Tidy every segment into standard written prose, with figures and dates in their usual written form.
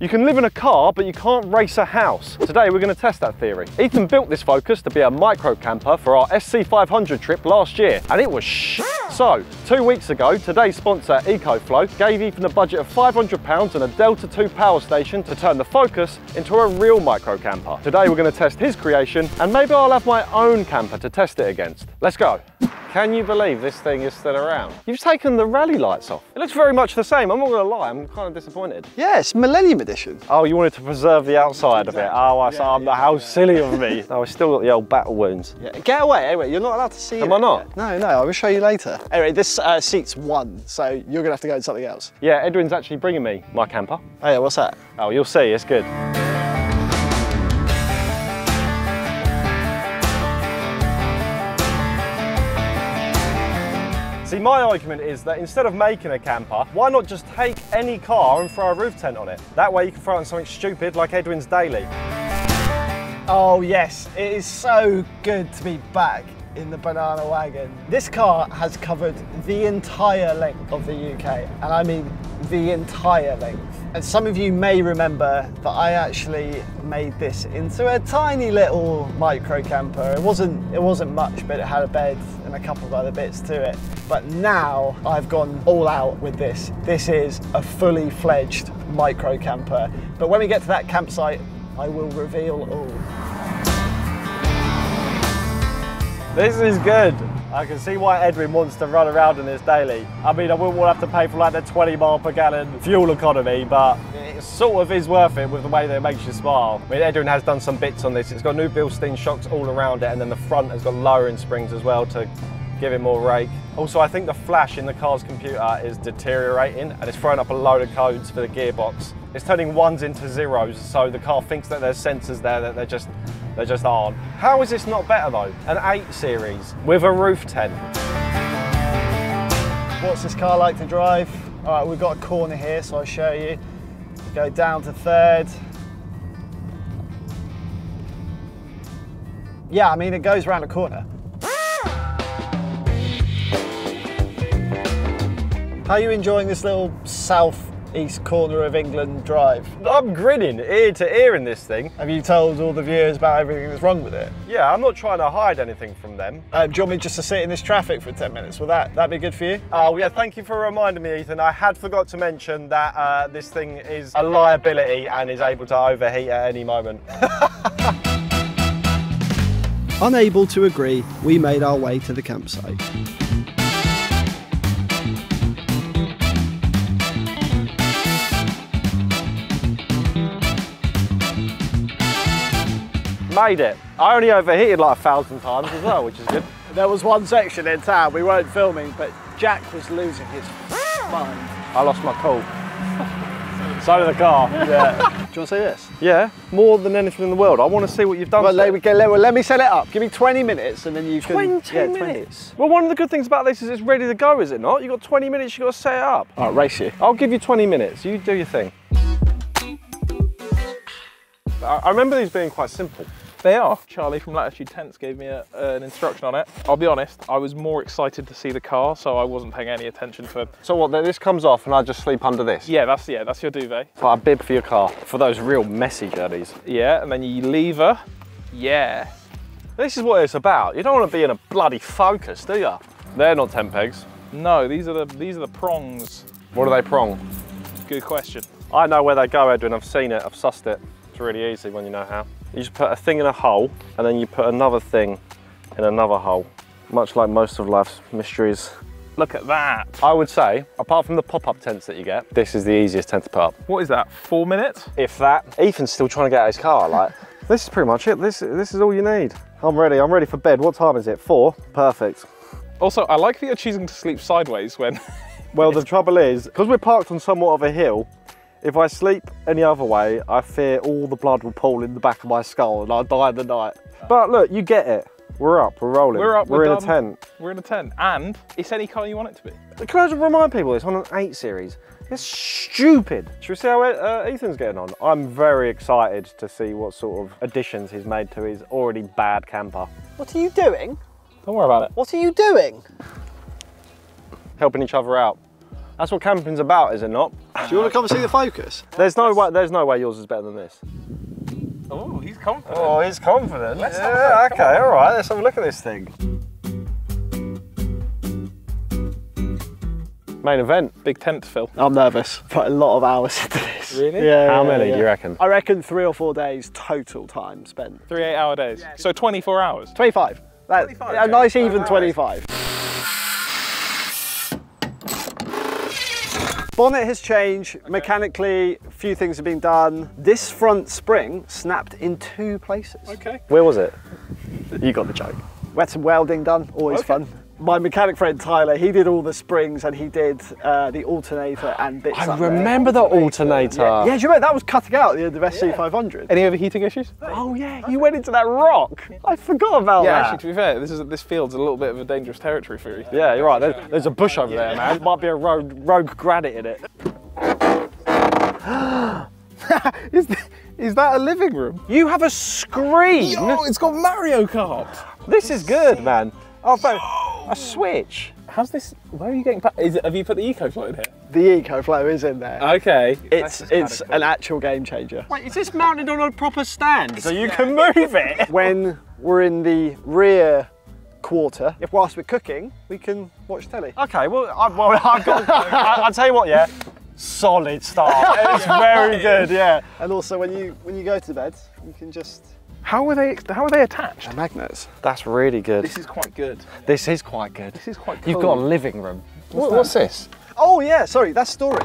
You can live in a car, but you can't race a house. Today, we're going to test that theory. Ethan built this Focus to be a micro camper for our SC500 trip last year, and it was shit. So, 2 weeks ago, today's sponsor, EcoFlow, gave Ethan a budget of £500 and a Delta II power station to turn the Focus into a real micro camper. Today, we're going to test his creation, and maybe I'll have my own camper to test it against. Let's go. Can you believe this thing is still around? You've taken the rally lights off. It looks very much the same. I'm not going to lie, I'm kind of disappointed. Yeah, it's Millennium Edition. Oh, you wanted to preserve the outside of it. Oh, I saw. How silly of me. Oh, I still got the old battle wounds. Yeah. Get away, anyway, you're not allowed to see it. Am I not? No, no, I will show you later. Anyway, this seat's one, so you're going to have to go to something else. Yeah, Edwin's actually bringing me my camper. Oh yeah, what's that? Oh, you'll see, it's good. See, my argument is that instead of making a camper, why not just take any car and throw a roof tent on it? That way you can throw in something stupid like Edwin's Daily. Oh yes, it is so good to be back in the banana wagon. This car has covered the entire length of the UK, and I mean the entire length. And some of you may remember that I actually made this into a tiny little micro camper. It wasn't much, but it had a bed and a couple of other bits to it. But now I've gone all out with this. This is a fully fledged micro camper. But when we get to that campsite, I will reveal all. This is good. I can see why Edwin wants to run around in this Daily. I mean, I wouldn't want to have to pay for like the 20-mile-per-gallon fuel economy, but it sort of is worth it with the way that it makes you smile. I mean, Edwin has done some bits on this. It's got new Bilstein shocks all around it, and then the front has got lowering springs as well to give it more rake. Also, I think the flash in the car's computer is deteriorating, and it's throwing up a load of codes for the gearbox. It's turning ones into zeros, so the car thinks that there's sensors there that they just aren't. How is this not better though? An 8 Series with a roof tent. What's this car like to drive? All right, we've got a corner here, so I'll show you. Go down to third. Yeah, I mean, it goes around a corner. How are you enjoying this little south-east corner of England drive? I'm grinning ear to ear in this thing. Have you told all the viewers about everything that's wrong with it? Yeah, I'm not trying to hide anything from them. Do you want me just to sit in this traffic for 10 minutes? Will that be good for you? Oh yeah, thank you for reminding me, Ethan. I had forgot to mention that this thing is a liability and is able to overheat at any moment. Unable to agree, we made our way to the campsite. Made it. I only overheated like 1,000 times as well, which is good. There was one section in town, we weren't filming, but Jack was losing his mind. I lost my cool. So did the car. Yeah. Do you want to see this? Yeah, more than anything in the world. I want to see what you've done. Well, let me set it up. Give me 20 minutes and then you can... 20 yeah, minutes? 20. Well, one of the good things about this is it's ready to go, is it not? You've got 20 minutes, you've got to set it up. All right, race you. I'll give you 20 minutes. You do your thing. I remember these being quite simple. They are. Charlie from Latitude Tents gave me an instruction on it. I'll be honest, I was more excited to see the car, so I wasn't paying any attention to. So what, this comes off and I just sleep under this? Yeah, that's your duvet. But a bib for your car, for those real messy journeys. Yeah, and then you lever. Yeah. This is what it's about. You don't want to be in a bloody Focus, do you? They're not tent pegs. No, these are the prongs. What are they prong? Good question. I know where they go, Edwin. I've seen it, I've sussed it. It's really easy when you know how. You just put a thing in a hole, and then you put another thing in another hole. Much like most of life's mysteries. Look at that. I would say, apart from the pop-up tents that you get, this is the easiest tent to put up. What is that, 4 minutes? If that. Ethan's still trying to get out of his car, like, this is pretty much it. This is all you need. I'm ready for bed. What time is it? 4? Perfect. Also, I like that you're choosing to sleep sideways when... Well, the trouble is, because we're parked on somewhat of a hill, if I sleep any other way, I fear all the blood will pool in the back of my skull and I'll die in the night. But look, you get it. We're up, we're rolling. We're up, we're in a tent. We're in a tent, and it's any colour you want it to be. Can I just remind people, it's on an 8 Series. It's stupid. Should we see how Ethan's getting on? I'm very excited to see what sort of additions he's made to his already bad camper. What are you doing? Don't worry about it. What are you doing? Helping each other out. That's what camping's about, is it not? Do you want to come see the Focus? There's no way yours is better than this. Oh, he's confident. Oh, he's confident. Yeah, okay, all right, let's have a look at this thing. Main event, big tent to fill. I'm nervous. Put a lot of hours into this. Really? Yeah. How many do you reckon? I reckon 3 or 4 days total time spent. 3 8-hour days. Yeah. So 24 hours. 25. That, 25 a nice even 25. Bonnet has changed, okay. Mechanically, a few things have been done. This front spring snapped in 2 places. Okay. Where was it? You got the joke. We had some welding done, always fun. My mechanic friend Tyler, he did all the springs and he did the alternator and bits. I remember the alternator. Yeah, do you remember that was cutting out at the end of SC500? Any overheating issues? Oh yeah, you went into that rock. I forgot about that. Yeah, actually, to be fair, this field's a little bit of a dangerous territory for you. Yeah, you're right. There's a bush over there, man. There might be a rogue granite in it. Is that a living room? You have a screen. Yo, it's got Mario Kart. This is good, man. Oh, a Switch. How's this? Where are you getting? Have you put the EcoFlow in here? The EcoFlow is in there. Okay. It's an actual game changer. Wait, is this mounted on a proper stand so you can move it? When we're in the rear quarter, whilst we're cooking, we can watch telly. Okay. Well, I'll tell you what. Yeah. Solid start. It's very good. Yeah. And also, when you go to bed, you can just. How are they attached? The magnets. That's really good. This is quite good. This is quite good. This is quite cool. You've got a living room. What's this? Oh yeah, sorry, that's storage.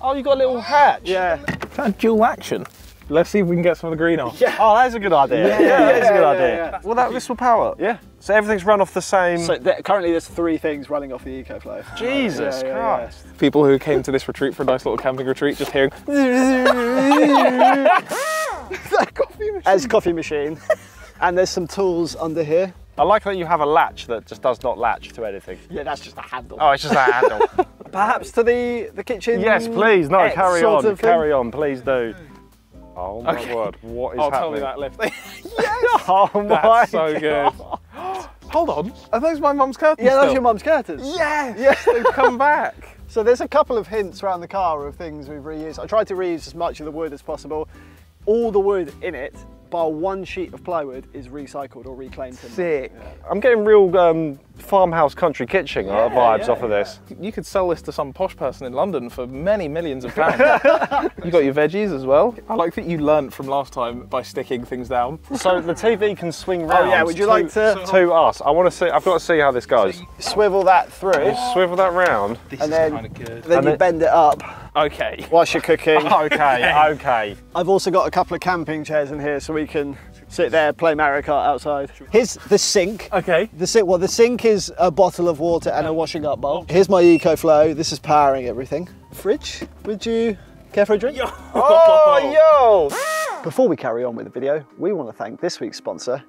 Oh, you've got a little hatch. Yeah. Is that dual action? Let's see if we can get some of the green off. Yeah. Oh, that's a good idea. Yeah, that's a good idea. Yeah. Well, this will power. Yeah. So everything's run off the same. So currently there's 3 things running off the EcoFlow. Jesus Christ. Yeah. People who came to this retreat for a nice little camping retreat just hearing. As coffee machine, and there's some tools under here. I like that you have a latch that just does not latch to anything. Yeah, that's just a handle. Oh, it's just a handle. Perhaps to the kitchen. Yes, please. No, carry on, please do. Oh my word, what is happening? Tell me that lift. Yes. Oh my God. That's so good. Hold on, are those my mum's curtains? Yeah, those are your mum's curtains. Yes, they've come back. So there's a couple of hints around the car of things we've reused. I tried to reuse as much of the wood as possible. All the wood in it, bar 1 sheet of plywood, is recycled or reclaimed. Sick. Yeah. I'm getting real farmhouse country kitchen vibes off of this. You could sell this to some posh person in London for many millions of pounds. You got your veggies as well. I like that you learnt from last time by sticking things down. So the TV can swing round. Oh yeah, would you like to us? I want to see. I've got to see how this goes. So swivel that through. Swivel that round. This and then, is good. Then you bend it up. Okay. Whilst you're cooking. Okay. I've also got a couple of camping chairs in here so we can sit there, play Mario Kart outside. Here's the sink. Okay. The sink, well, the sink is a bottle of water and a washing up bowl. Here's my EcoFlow. This is powering everything. Fridge, would you care for a drink? Yo. Oh, yo! Before we carry on with the video, we want to thank this week's sponsor,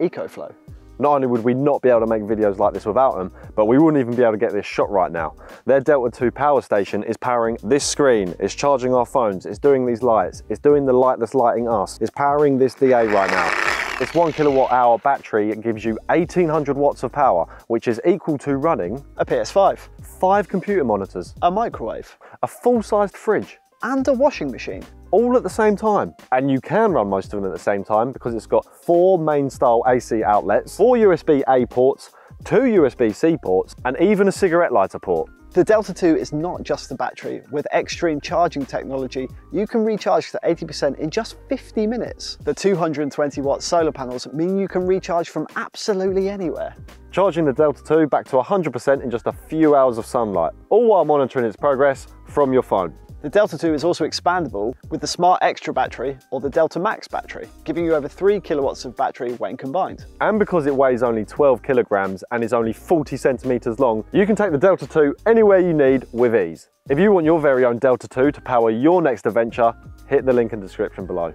EcoFlow. Not only would we not be able to make videos like this without them, but we wouldn't even be able to get this shot right now. Their Delta II power station is powering this screen, it's charging our phones, it's doing these lights, it's doing the light that's lighting us, it's powering this DA right now. This 1 kilowatt hour battery gives you 1800 watts of power, which is equal to running a PS5, 5 computer monitors, a microwave, a full-sized fridge, and a washing machine, all at the same time. And you can run most of them at the same time because it's got 4 main style AC outlets, 4 USB-A ports, 2 USB-C ports, and even a cigarette lighter port. The Delta II is not just the battery. With extreme charging technology, you can recharge to 80% in just 50 minutes. The 220 watt solar panels mean you can recharge from absolutely anywhere. Charging the Delta II back to 100% in just a few hours of sunlight, all while monitoring its progress from your phone. The Delta II is also expandable with the Smart Extra battery or the Delta Max battery, giving you over 3 kilowatts of battery when combined. And because it weighs only 12 kilograms and is only 40 centimeters long, you can take the Delta II anywhere you need with ease. If you want your very own Delta II to power your next adventure, hit the link in the description below.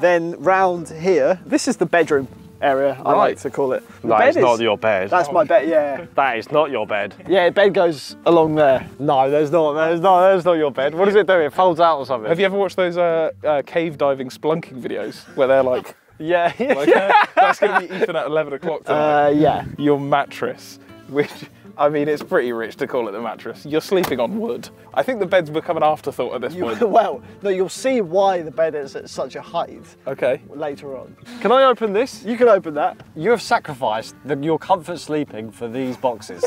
Then round here, this is the bedroom area, I like to call it. That is not your bed. That's my bed, yeah. That is not your bed. Yeah, bed goes along there. No, there's not your bed. What does it do? It folds out or something. Have you ever watched those cave diving splunking videos where they're like, that's going to be Ethan at 11 o'clock tonight. Yeah. Your mattress, which I mean, it's pretty rich to call it the mattress. You're sleeping on wood. I think the bed's become an afterthought at this point. Well, no, you'll see why the bed is at such a height. Okay. Later on. Can I open this? You can open that. You have sacrificed your comfort sleeping for these boxes.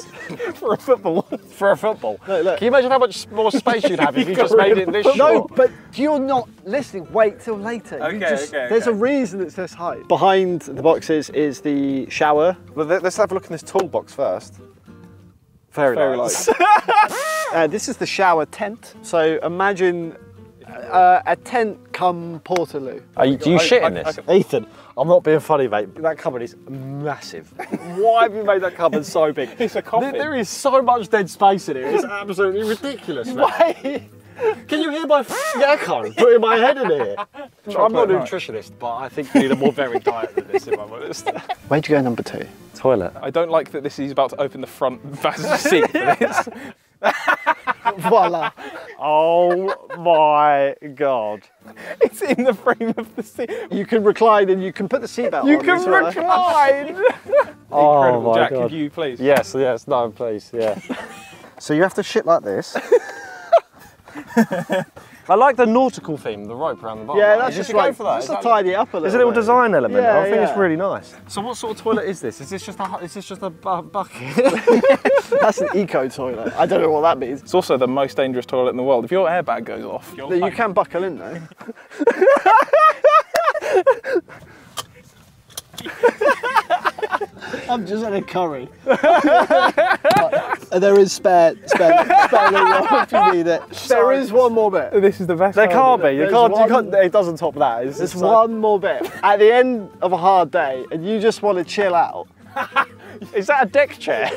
For a football. For a football. Look, look. Can you imagine how much more space you'd have if you just made it this short? No, but you're not listening. Wait till later. Okay, there's a reason it's this height. Behind the boxes is the shower. Well, let's have a look in this toolbox first. Very light. This is the shower tent. So imagine a tent come Portaloo. Do you shit in this? Ethan, I'm not being funny, mate. That cupboard is massive. Why have you made that cupboard so big? It's a coffin. There is so much dead space in it. It's absolutely ridiculous, mate. Can you hear my f***ing putting my head in here? I'm not a nutritionist, but I think you need a more varied diet than this, if I'm honest. Where'd you go number two? Toilet. I don't like that this is about to open the front passenger seat for this. Voila. Oh my God. It's in the frame of the seat. You can recline and you can put the seatbelt on. You can recline! Oh my God. Jack, could you please? Yes, yes, no, please, yeah. So you have to shit like this. I like the nautical theme, the rope around the bottom. Yeah, that's just like, to tidy up a little. It's a little design element. Yeah, I think it's really nice. So what sort of toilet is this? Is this just a, bucket? That's an eco toilet. I don't know what that means. It's also the most dangerous toilet in the world. If your airbag goes off, you're you can buckle in though. I'm just at a curry. There is spare if you need it. Sorry. There is one more bit. This is the best. There can't be. It doesn't top that. There's one more bit. At the end of a hard day, and you just want to chill out. Is that a deck chair?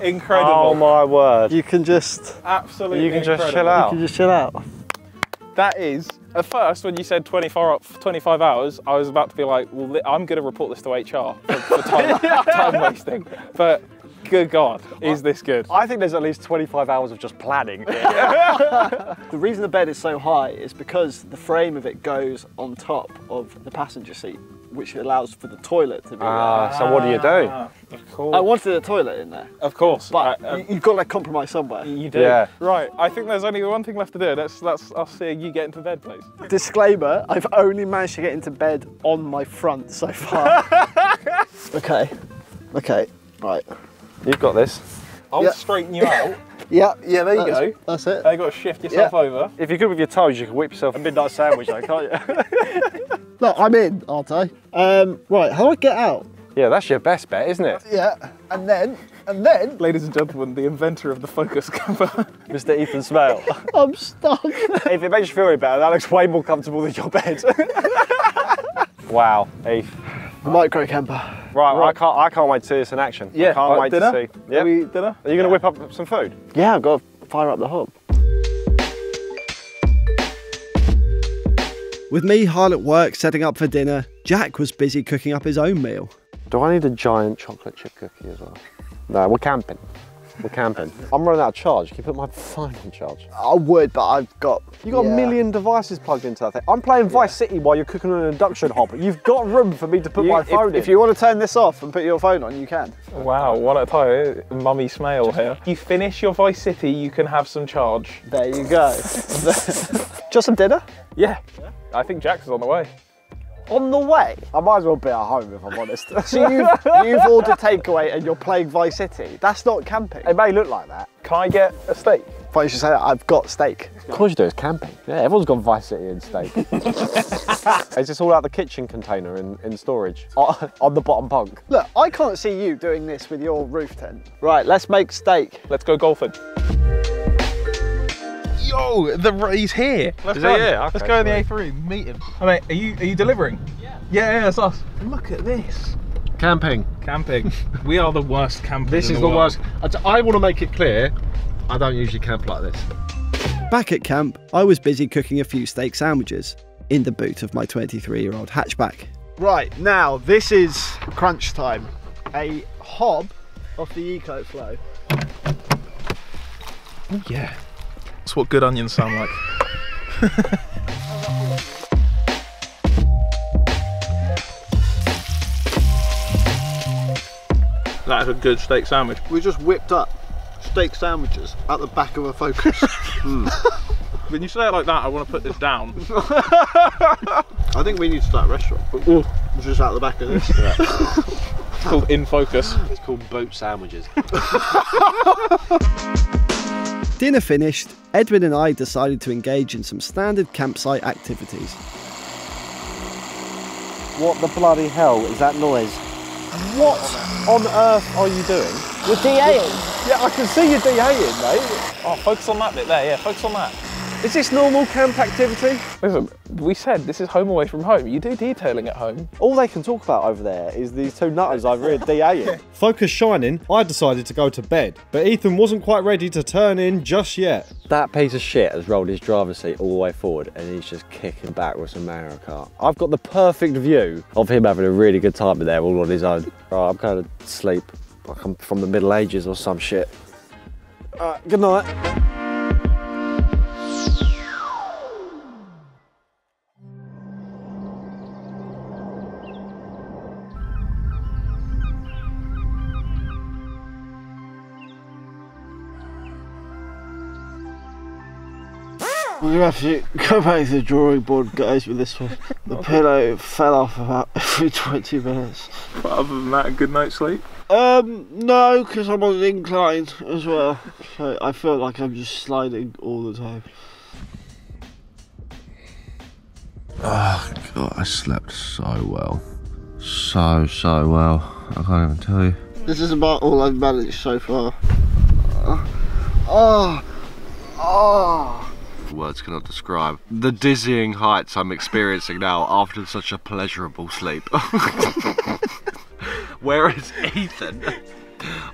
Incredible. Oh my word. You can just absolutely. You can just chill out. You can just chill out. That is. At first, when you said 25 hours, I was about to be like, well, I'm going to report this to HR for time wasting. But good God, is this good? I think there's at least 25 hours of just planning. The reason the bed is so high is because the frame of it goes on top of the passenger seat, which allows for the toilet to be there. So what do you do? Of course. I wanted a toilet in there. Of course. But you've got to compromise somewhere. You do. Yeah. Right, I think there's only one thing left to do. That's us seeing you get into bed, please. Disclaimer, I've only managed to get into bed on my front so far. Okay, right. You've got this. I'll straighten you out. Yeah, there you go. That's it. You've got to shift yourself over. If you're good with your toes, you can whip yourself a midnight sandwich though, can't you? Look, I'm in, aren't I? Right, how do I get out? Yeah, that's your best bet, isn't it? Yeah, and then... Ladies and gentlemen, the inventor of the Focus cover. Mr. Ethan Smale. I'm stuck. If it makes you feel any better, that looks way more comfortable than your bed. Wow, Eve. The micro camper. Right. I can't wait to see this in action. Yeah, I can't wait to see. Yep. Dinner? Are you going to whip up some food? Yeah, I've got to fire up the hob. With me hard at work setting up for dinner, Jack was busy cooking up his own meal. Do I need a giant chocolate chip cookie as well? No, we're camping. We're camping. I'm running out of charge. Can you put my phone on charge? I would, but I've got... You've got a million devices plugged into that thing. I'm playing Vice City while you're cooking on an induction hob. You've got room for me to put my phone in. If you want to turn this off and put your phone on, you can. Wow, one at a time. Mummy Smale here. You finish your Vice City, you can have some charge. There you go. Just some dinner? Yeah. I think Jack's on the way. On the way? I might as well be at home if I'm honest. So you've ordered takeaway and you're playing Vice City. That's not camping. It may look like that. Can I get a steak? Funny you should say that, I've got steak. Of course you do, it's camping. Yeah, everyone's got Vice City and steak. Is this all out the kitchen container in storage? On the bottom bunk? Look, I can't see you doing this with your roof tent. Right, let's make steak. Let's go golfing. Yo, he's here. Let's go in the eighth room, meet him. Oh, mate, are you delivering? Yeah. Yeah, that's us. Look at this. Camping. We are the worst campers. This is the worst. I want to make it clear, I don't usually camp like this. Back at camp, I was busy cooking a few steak sandwiches in the boot of my 23-year-old hatchback. Right, now this is crunch time. A hob of the EcoFlow. Oh yeah. That's what good onions sound like. That is a good steak sandwich. We just whipped up steak sandwiches at the back of a Focus. When you say it like that, I want to put this down. I think we need to start a restaurant. Ooh. Just out the back of this. It's called In Focus. It's called Boat Sandwiches. Dinner finished, Edwin and I decided to engage in some standard campsite activities. What the bloody hell is that noise? What on earth are you doing? You're DAing. Yeah, I can see you DAing, mate. Oh, focus on that bit there, yeah, focus on that. Is this normal camp activity? Listen, we said this is home away from home. You do detailing at home. All they can talk about over there is these two nutters over here DAing. Focus shining, I decided to go to bed, but Ethan wasn't quite ready to turn in just yet. That piece of shit has rolled his driver's seat all the way forward and he's just kicking back with some Mario Kart. I've got the perfect view of him having a really good time in there all on his own. Right, I'm going to sleep like I'm from the Middle Ages or some shit. Good night. We have to go back to the drawing board, guys, with this one. The pillow fell off about every 20 minutes. But other than that, a good night's sleep? No, because I'm on an incline as well. So I feel like I'm just sliding all the time. Oh, God, I slept so well. So well. I can't even tell you. This is about all I've managed so far. Words cannot describe the dizzying heights I'm experiencing now after such a pleasurable sleep. Whereas Ethan,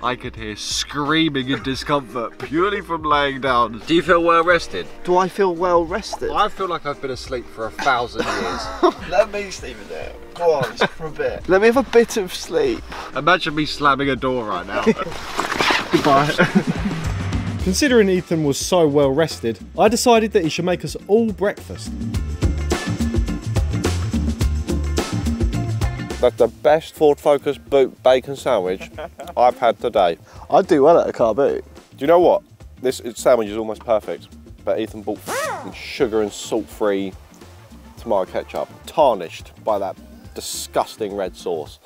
I could hear screaming in discomfort purely from laying down. Do you feel well rested? Do I feel well rested? I feel like I've been asleep for 1,000 years. Let me sleep in there. Go on, just for a bit. Let me have a bit of sleep. Imagine me slamming a door right now. Goodbye. Considering Ethan was so well rested, I decided that he should make us all breakfast. That's the best Ford Focus boot bacon sandwich I've had today. I'd do well at a car boot. Do you know what? This sandwich is almost perfect, but Ethan bought sugar and salt-free tomato ketchup, tarnished by that disgusting red sauce.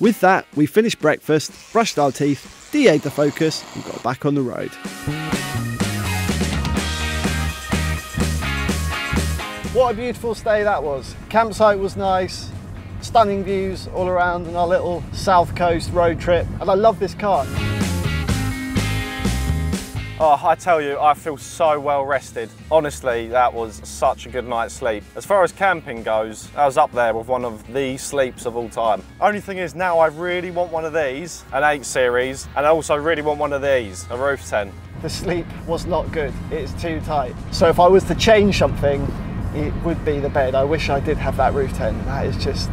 With that, we finished breakfast, brushed our teeth, DA'd the Focus and got back on the road. What a beautiful stay that was. Campsite was nice, stunning views all around and our little South Coast road trip. And I love this car. Oh, I tell you, I feel so well rested. Honestly, that was such a good night's sleep. As far as camping goes, I was up there with one of the sleeps of all time. Only thing is now I really want one of these, an 8 series, and I also really want one of these, a roof tent. The sleep was not good, it's too tight. So if I was to change something, it would be the bed. I wish I did have that roof tent, that is just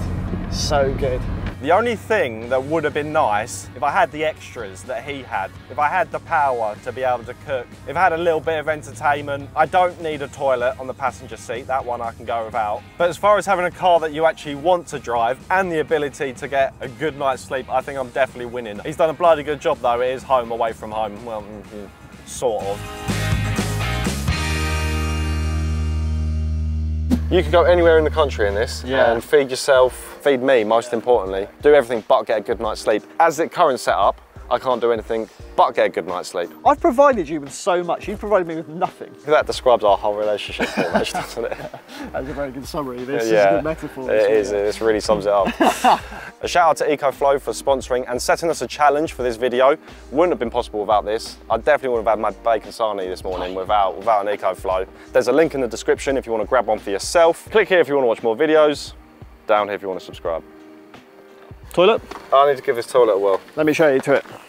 so good. The only thing that would have been nice, if I had the extras that he had, if I had the power to be able to cook, if I had a little bit of entertainment. I don't need a toilet on the passenger seat, that one I can go without. But as far as having a car that you actually want to drive and the ability to get a good night's sleep, I think I'm definitely winning. He's done a bloody good job though, it is home away from home, well, sort of. You could go anywhere in the country in this and feed yourself, feed me most importantly, do everything but get a good night's sleep. As the current setup, I can't do anything but get a good night's sleep. I've provided you with so much, you've provided me with nothing. That describes our whole relationship pretty much, doesn't it? That's a very good summary, this is a good metaphor. It is, this really sums it up. A shout out to EcoFlow for sponsoring and setting us a challenge for this video. Wouldn't have been possible without this. I definitely wouldn't have had my bacon sarnie this morning without an EcoFlow. There's a link in the description if you want to grab one for yourself. Click here if you want to watch more videos, down here if you want to subscribe. Toilet? I need to give this toilet a whirl. Let me show you to it.